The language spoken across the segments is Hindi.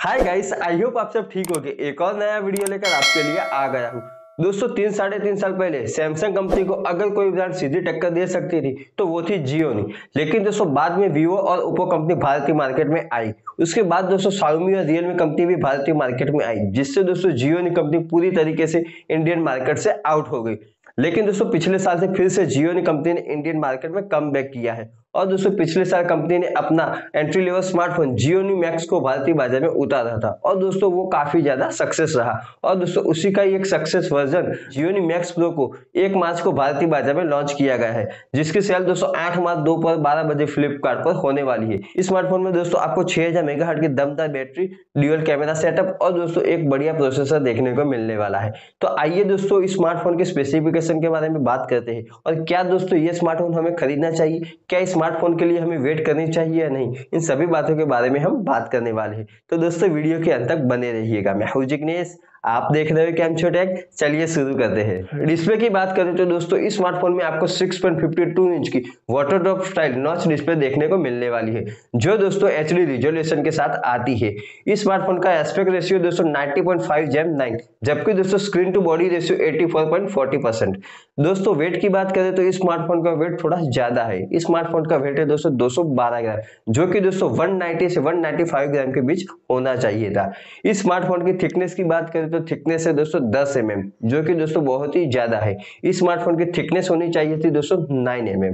हाय गाइस, आई होप आप सब ठीक होंगे। एक और नया वीडियो लेकर आपके लिए आ गया हूँ। दोस्तों, 3 साढ़े 3 साल पहले सैमसंग कंपनी को अगर कोई ब्रांड सीधी टक्कर दे सकती थी तो वो थी जियो ने। लेकिन दोस्तों बाद में वीवो और ओप्पो कंपनी भारतीय मार्केट में आई। उसके बाद दोस्तों शाओमी और रियलमी कंपनी भी भारतीय मार्केट में आई, जिससे दोस्तों जियो ने कंपनी पूरी तरीके से इंडियन मार्केट से आउट हो गई। लेकिन दोस्तों पिछले साल से फिर से जियो ने कंपनी ने इंडियन मार्केट में कमबैक किया है और दोस्तों पिछले साल कंपनी ने अपना entry level smartphone Jio max को भारतीय बाजार में उतारा था और दोस्तों वो काफी ज्यादा सक्सेस रहा। और दोस्तों उसी का एक success version Jio max pro को 1 मार्च को भारतीय बाजार में लॉन्च किया गया है, जिसकी सेल दोस्तों 8 मार्च दोपहर 12 बजे फ्लिपकार्ट पर होने वाली है। इस स्मार्टफोन में दोस्तों आपको 6000 मेगाहर्ट्ज की दमदार बैटरी, ड्यूअल कैमरा सेटअप और दोस्तों एक बढ़िया प्रोसेसर देखने को मिलने वाला है। तो आइए दोस्तों इस स्मार्टफोन के स्पेसिफिकेशन के बारे में बात करते हैं और क्या दोस्तों ये स्मार्टफोन हमें खरीदना चाहिए, क्या स्मार्टफोन के लिए हमें वेट करनी चाहिए या नहीं, इन सभी बातों के बारे में हम बात करने वाले हैं। तो दोस्तों वीडियो के अंत तक बने रहिएगा। मैं हूं जिग्नेश, आप देख रहे हो कैमचो टेक। चलिए शुरू करते हैं। डिस्प्ले की बात करें तो दोस्तों इस स्मार्टफोन में आपको 6.52 इंच की water drop style notch display देखने को मिलने वाली है, जो दोस्तों एचडी रिजोल्यूशन के साथ आती है। इस स्मार्टफोन का एस्पेक्ट रेशियो दोस्तों 90.5:9, जबकि दोस्तों स्क्रीन टू बॉडी रेशियो 84.40%। दोस्तों वेट की बात करें तो इस स्मार्टफोन का वेट थोड़ा ज्यादा है। इस स्मार्टफोन का वेट है दोस्तों 212 ग्राम, जो की दोस्तों 190 से 195 ग्राम के बीच होना चाहिए था। इस स्मार्टफोन की थिकनेस की बात करें तो थिकनेस है दोस्तों 10 mm, जो कि दोस्तों बहुत ही ज्यादा है। इस स्मार्टफोन की थिकनेस होनी चाहिए थी दोस्तों 9 mm।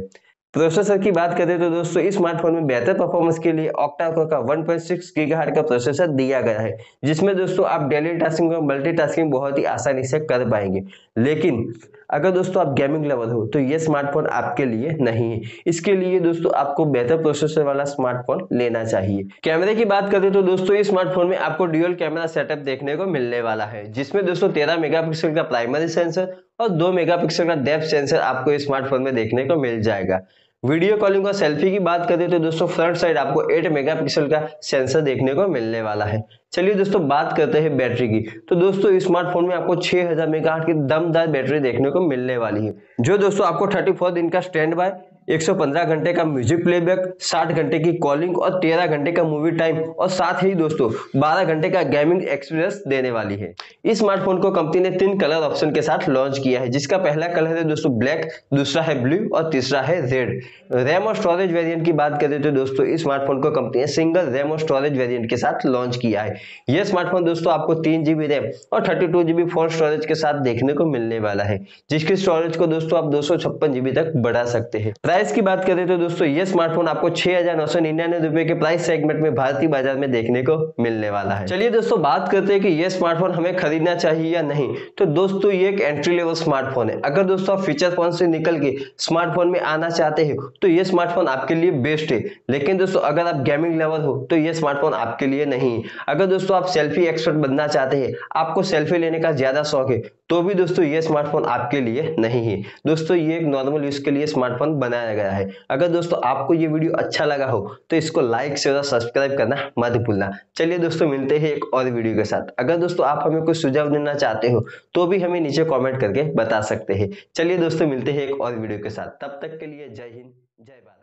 प्रोसेसर की बात करें तो दोस्तों इस स्मार्टफोन में बेहतर परफॉर्मेंस के लिए ऑक्टा कोर का 1.6 गीगाहर्ट्ज का प्रोसेसर दिया गया है, जिसमें दोस्तों आप डेली टास्किंग और मल्टीटास्किंग बहुत ही आसानी से कर पाएंगे। लेकिन अगर दोस्तों आप गेमिंग लवर हो तो ये स्मार्टफोन आपके लिए नहीं है। इसके लिए दोस्तों आपको बेहतर प्रोसेसर वाला स्मार्टफोन लेना चाहिए। कैमरे की बात करें तो दोस्तों इस स्मार्टफोन में आपको ड्यूअल कैमरा सेटअप देखने को मिलने वाला है, जिसमें दोस्तों 13 मेगापिक्सल का प्राइमरी सेंसर और 2 मेगापिक्सल का डेप्थ सेंसर आपको इस स्मार्टफोन में देखने को मिल जाएगा। वीडियो कॉलिंग और सेल्फी की बात करें तो दोस्तों फ्रंट साइड आपको 8 मेगापिक्सल का सेंसर देखने को मिलने वाला है। चलिए दोस्तों बात करते हैं बैटरी की। तो दोस्तों इस स्मार्टफोन में आपको 6000 मेगाहर्ट्ज की दमदार बैटरी देखने को मिलने वाली है, जो दोस्तों आपको 34 दिन का स्टैंड बाय, 115 घंटे का म्यूजिक प्लेबैक, 60 घंटे की कॉलिंग और 13 घंटे का मूवी टाइम और साथ ही दोस्तों 12 घंटे का गेमिंग एक्सपीरियंस देने वाली है। इस स्मार्टफोन को कंपनी ने 3 कलर ऑप्शन के साथ लॉन्च किया है, जिसका पहला कलर है दोस्तों ब्लैक, दूसरा है ब्लू और तीसरा है रेड। रैम और स्टोरेज वेरियंट की बात करें तो दोस्तों इस स्मार्टफोन को कंपनी ने सिंगल रैम और स्टोरेज वेरियंट के साथ लॉन्च किया है। यह स्मार्टफोन दोस्तों आपको 3 GB रैम और 32 GB फोन स्टोरेज के साथ देखने को मिलने वाला है, जिसकी स्टोरेज को दोस्तों आप 256 GB तक बढ़ा सकते हैं। प्राइस की बात करें तो दोस्तों ये स्मार्टफोन आपको 6,999 रुपए के प्राइस सेगमेंट में भारतीय बाजार में देखने को मिलने वाला है। चलिए दोस्तों बात करते हैं कि ये स्मार्टफोन हमें खरीदना चाहिए या नहीं। तो दोस्तों ये एक एंट्री लेवल स्मार्टफोन है। अगर दोस्तों आप फीचर फोन से निकल के स्मार्टफोन में आना चाहते हो तो ये स्मार्टफोन आपके लिए बेस्ट है। लेकिन दोस्तों अगर आप गेमिंग लेवल हो तो ये स्मार्टफोन आपके लिए नहीं है। अगर दोस्तों आप सेल्फी एक्सपर्ट बनना चाहते हैं, आपको सेल्फी लेने का ज्यादा शौक है, तो भी दोस्तों ये स्मार्टफोन आपके लिए नहीं है। दोस्तों ये एक नॉर्मल यूज के लिए स्मार्टफोन बनाया गया है। अगर दोस्तों आपको ये वीडियो अच्छा लगा हो तो इसको लाइक, शेयर और सब्सक्राइब करना मत भूलना। चलिए दोस्तों मिलते हैं एक और वीडियो के साथ। अगर दोस्तों आप हमें कोई सुझाव देना चाहते हो तो भी हमें नीचे कमेंट करके बता सकते हैं। चलिए दोस्तों मिलते हैं एक और वीडियो के साथ। तब तक के लिए जय हिंद, जय भारत।